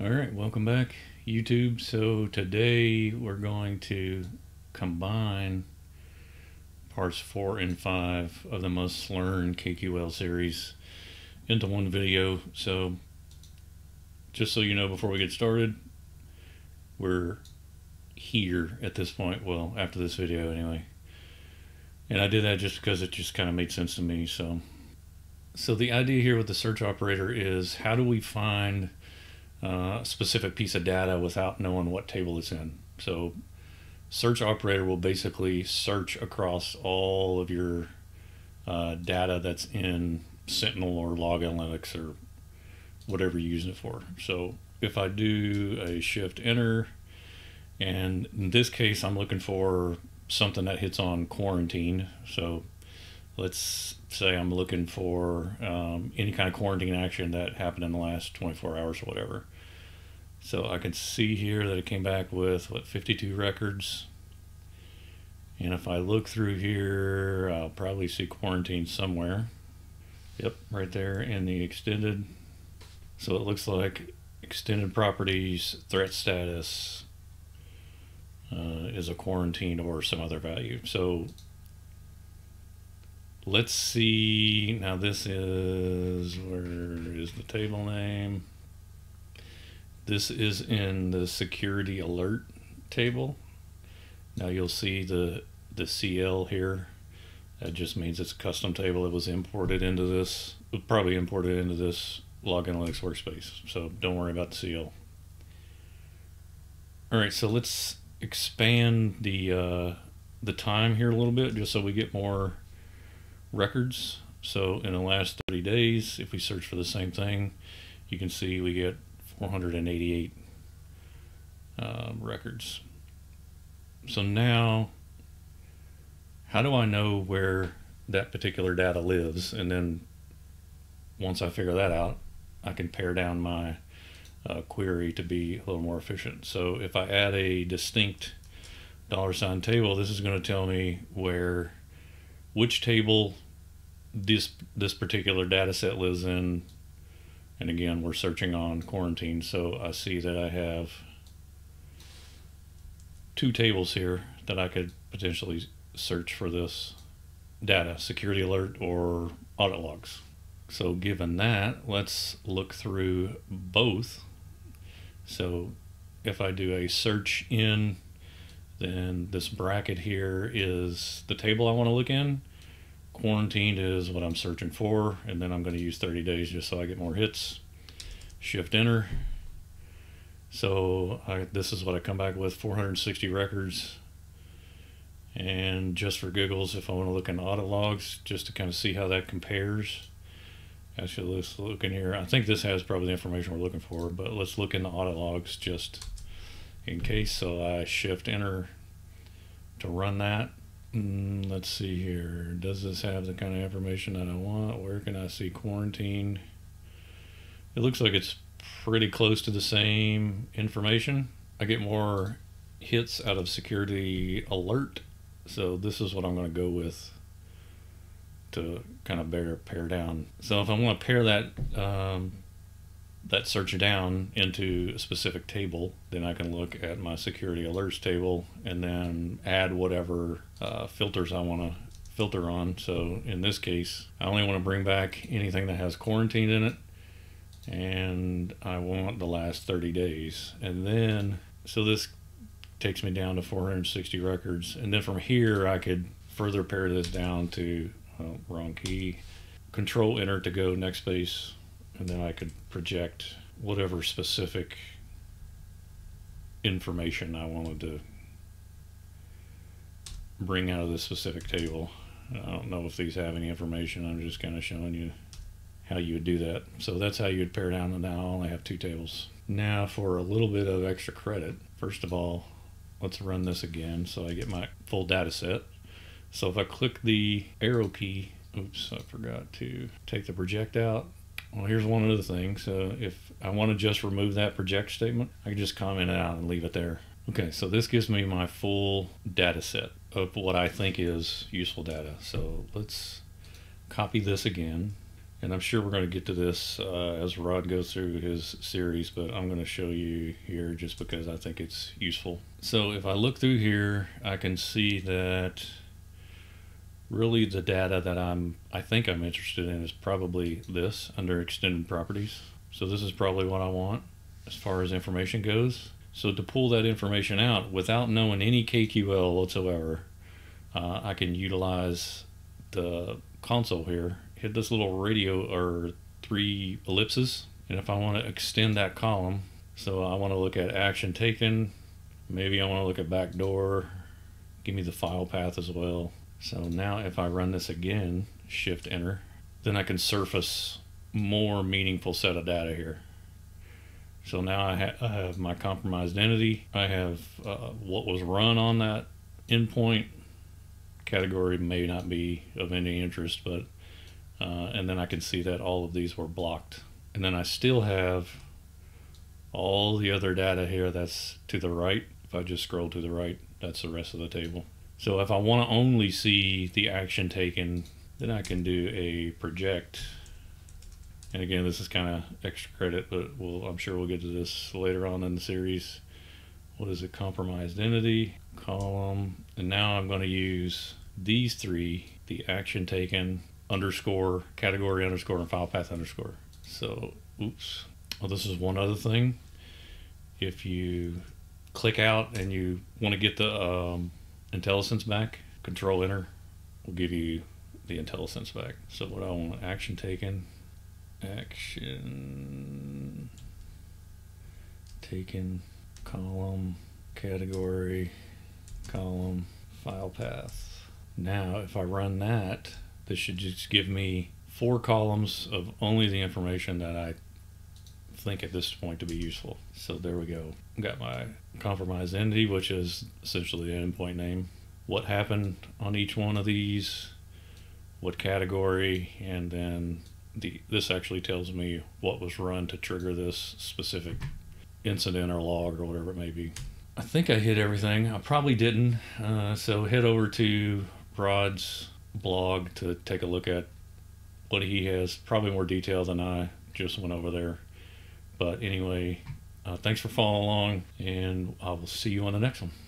All right, welcome back, YouTube. So today we're going to combine parts 4 and 5 of the Must Learn KQL series into one video. So just so you know, before we get started, we're here at this point, well, after this video anyway. And I did that just because it just kind of made sense to me. So the idea here with the search operator is, how do we find a specific piece of data without knowing what table it's in? So search operator will basically search across all of your data that's in Sentinel or Log Analytics or whatever you're using it for. So if I do a shift enter, and in this case I'm looking for something that hits on quarantine. So let's say I'm looking for any kind of quarantine action that happened in the last 24 hours or whatever. So I can see here that it came back with, what, 52 records. And if I look through here, I'll probably see quarantine somewhere. Yep, right there in the extended. So it looks like extended properties, threat status is a quarantine or some other value. So let's see, now this is, where is the table name? This is in the security alert table. Now you'll see the CL here. That just means it's a custom table that was imported into this, probably imported into this Log Analytics workspace. So don't worry about the CL. All right, so let's expand the time here a little bit just so we get more records. So in the last 30 days, if we search for the same thing, you can see we get 488 records. So now, how do I know where that particular data lives? And then once I figure that out, I can pare down my query to be a little more efficient. So if I add a distinct $ table, this is going to tell me where, which table this particular data set lives in. And again, we're searching on quarantine. So I see that I have 2 tables here that I could potentially search for this data, security alert or audit logs. So given that, let's look through both. So if I do a search in, then this bracket here is the table I want to look in. Quarantined is what I'm searching for, and then I'm going to use 30 days just so I get more hits. Shift enter. So this is what I come back with, 460 records. And just for giggles, if I want to look in audit logs, just to kind of see how that compares. Actually, let's look in here. I think this has probably the information we're looking for, but let's look in the audit logs just in case. So I shift enter to run that. Let's see here. Does this have the kind of information that I want? Where can I see quarantine? It looks like it's pretty close to the same information. I get more hits out of security alert. So this is what I'm going to go with to kind of pare down. So if I want to pare that, that search down into a specific table, then I can look at my security alerts table and then add whatever filters I want to filter on. So in this case, I only want to bring back anything that has quarantine in it, and I want the last 30 days. And then, so this takes me down to 460 records. And then from here, I could further pare this down to, oh, wrong key, control enter to go next space. And then I could project whatever specific information I wanted to bring out of this specific table. I don't know if these have any information. I'm just kind of showing you how you would do that. So that's how you would pare down, and now I only have 2 tables. Now for a little bit of extra credit, first of all, let's run this again so I get my full data set. So if I click the arrow key, oops, I forgot to take the project out. Well, here's one other thing. So if I want to just remove that project statement, I can just comment it out and leave it there. Okay, so this gives me my full data set of what I think is useful data. So let's copy this again. And I'm sure we're going to get to this as Rod goes through his series, but I'm going to show you here just because I think it's useful. So if I look through here, I can see that really the data that I think I'm interested in is probably this under extended properties. So this is probably what I want as far as information goes. So to pull that information out without knowing any KQL whatsoever, I can utilize the console here, hit this little radio or 3 ellipses, and if I want to extend that column, so I want to look at action taken, maybe I want to look at backdoor, give me the file path as well. So now if I run this again, shift enter, then I can surface more meaningful set of data here. So now I have my compromised entity, I have what was run on that endpoint, category may not be of any interest, but and then I can see that all of these were blocked. And then I still have all the other data here that's to the right. If I just scroll to the right, that's the rest of the table. So if I want to only see the action taken, then I can do a project. And again, this is kind of extra credit, but I'm sure we'll get to this later on in the series. What is a compromised entity? Column. And now I'm going to use these 3, the action taken, underscore, category underscore, and file path underscore. So, oops. Well, this is one other thing. If you click out and you want to get the IntelliSense back, control enter will give you the IntelliSense back. So what I want, action taken, column, category, column, file path. Now, if I run that, this should just give me 4 columns of only the information that I think at this point to be useful. So there we go. Got my compromised entity, which is essentially the endpoint name. What happened on each one of these, what category, and then this actually tells me what was run to trigger this specific incident or log or whatever it may be. I think I hit everything. I probably didn't. So head over to Rod's blog to take a look at what he has, probably more detail than I just went over there. But anyway, thanks for following along, and I will see you on the next one.